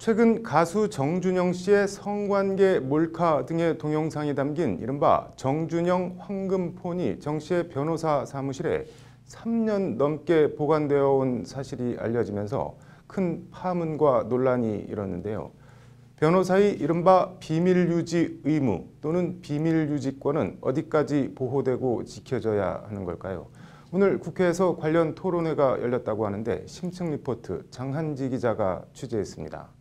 최근 가수 정준영 씨의 성관계 몰카 등의 동영상이 담긴 이른바 정준영 황금폰이 정 씨의 변호사 사무실에 3년 넘게 보관되어 온 사실이 알려지면서 큰 파문과 논란이 일었는데요. 변호사의 이른바 비밀유지 의무 또는 비밀유지권은 어디까지 보호되고 지켜져야 하는 걸까요? 오늘 국회에서 관련 토론회가 열렸다고 하는데 심층 리포트 장한지 기자가 취재했습니다.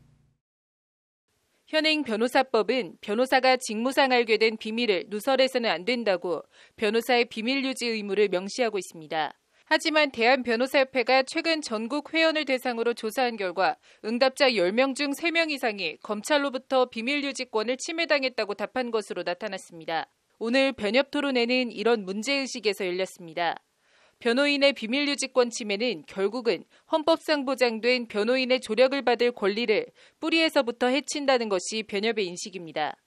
현행 변호사법은 변호사가 직무상 알게 된 비밀을 누설해서는 안 된다고 변호사의 비밀유지 의무를 명시하고 있습니다. 하지만 대한변호사협회가 최근 전국 회원을 대상으로 조사한 결과 응답자 10명 중 3명 이상이 검찰로부터 비밀유지권을 침해당했다고 답한 것으로 나타났습니다. 오늘 변협토론회는 이런 문제의식에서 열렸습니다. 변호인의 비밀유지권 침해는 결국은 헌법상 보장된 변호인의 조력을 받을 권리를 뿌리에서부터 해친다는 것이 변협의 인식입니다.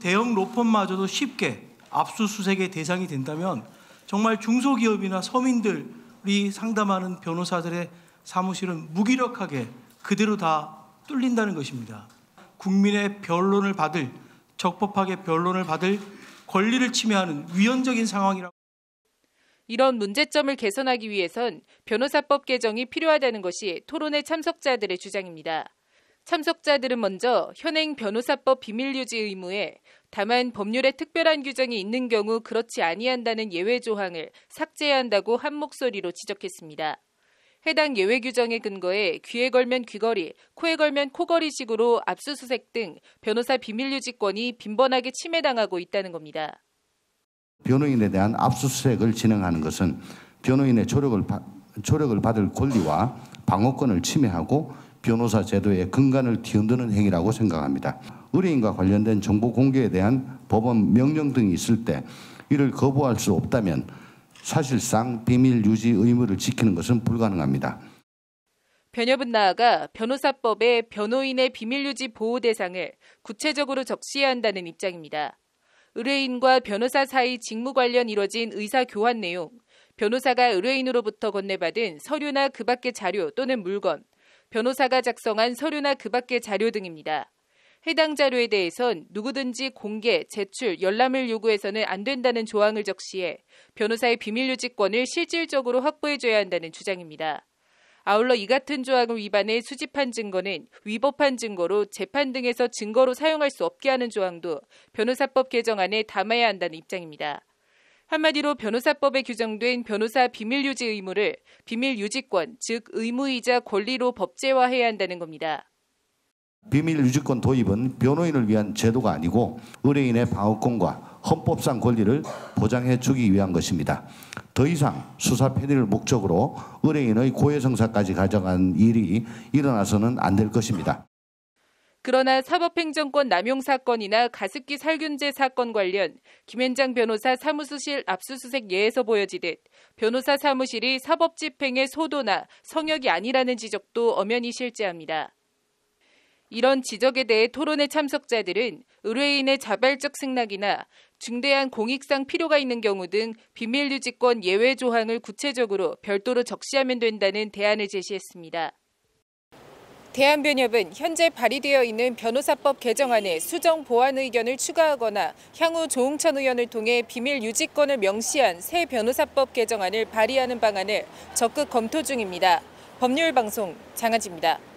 대형 로펌마저도 쉽게 압수수색의 대상이 된다면 정말 중소기업이나 서민들이 상담하는 변호사들의 사무실은 무기력하게 그대로 다 뚫린다는 것입니다. 국민의 변론을 받을, 적법하게 변론을 받을 권리를 침해하는 위헌적인 상황이라고. 이런 문제점을 개선하기 위해선 변호사법 개정이 필요하다는 것이 토론회 참석자들의 주장입니다. 참석자들은 먼저 현행 변호사법 비밀유지 의무에 다만 법률에 특별한 규정이 있는 경우 그렇지 아니한다는 예외 조항을 삭제해야 한다고 한 목소리로 지적했습니다. 해당 예외 규정의 근거에 귀에 걸면 귀걸이, 코에 걸면 코걸이식으로 압수수색 등 변호사 비밀유지권이 빈번하게 침해당하고 있다는 겁니다. 변호인에 대한 압수수색을 진행하는 것은 변호인의 조력을 받을 권리와 방어권을 침해하고 변호사 제도의 근간을 뒤흔드는 행위라고 생각합니다. 의뢰인과 관련된 정보 공개에 대한 법원 명령 등이 있을 때 이를 거부할 수 없다면 사실상 비밀 유지 의무를 지키는 것은 불가능합니다. 변협은 나아가 변호사법에 변호인의 비밀 유지 보호 대상을 구체적으로 적시해야 한다는 입장입니다. 의뢰인과 변호사 사이 직무 관련 이뤄진 의사 교환 내용, 변호사가 의뢰인으로부터 건네받은 서류나 그 밖의 자료 또는 물건, 변호사가 작성한 서류나 그 밖의 자료 등입니다. 해당 자료에 대해선 누구든지 공개, 제출, 열람을 요구해서는 안 된다는 조항을 적시해 변호사의 비밀유지권을 실질적으로 확보해줘야 한다는 주장입니다. 아울러 이 같은 조항을 위반해 수집한 증거는 위법한 증거로 재판 등에서 증거로 사용할 수 없게 하는 조항도 변호사법 개정안에 담아야 한다는 입장입니다. 한마디로 변호사법에 규정된 변호사 비밀유지 의무를 비밀유지권, 즉 의무이자 권리로 법제화해야 한다는 겁니다. 비밀유지권 도입은 변호인을 위한 제도가 아니고 의뢰인의 방어권과 헌법상 권리를 보장해 주기 위한 것입니다. 더 이상 수사 편의를 목적으로 의뢰인의 고해성사까지 가져간 일이 일어나서는 안 될 것입니다. 그러나 사법행정권 남용 사건이나 가습기 살균제 사건 관련 김앤장 변호사 사무실 압수수색 예에서 보여지듯 변호사 사무실이 사법집행의 소도나 성역이 아니라는 지적도 엄연히 실재합니다. 이런 지적에 대해 토론회 참석자들은 의뢰인의 자발적 승낙이나 중대한 공익상 필요가 있는 경우 등 비밀유지권 예외 조항을 구체적으로 별도로 적시하면 된다는 대안을 제시했습니다. 대한변협은 현재 발의되어 있는 변호사법 개정안에 수정 보완 의견을 추가하거나 향후 조응천 의원을 통해 비밀유지권을 명시한 새 변호사법 개정안을 발의하는 방안을 적극 검토 중입니다. 법률방송 장한지입니다.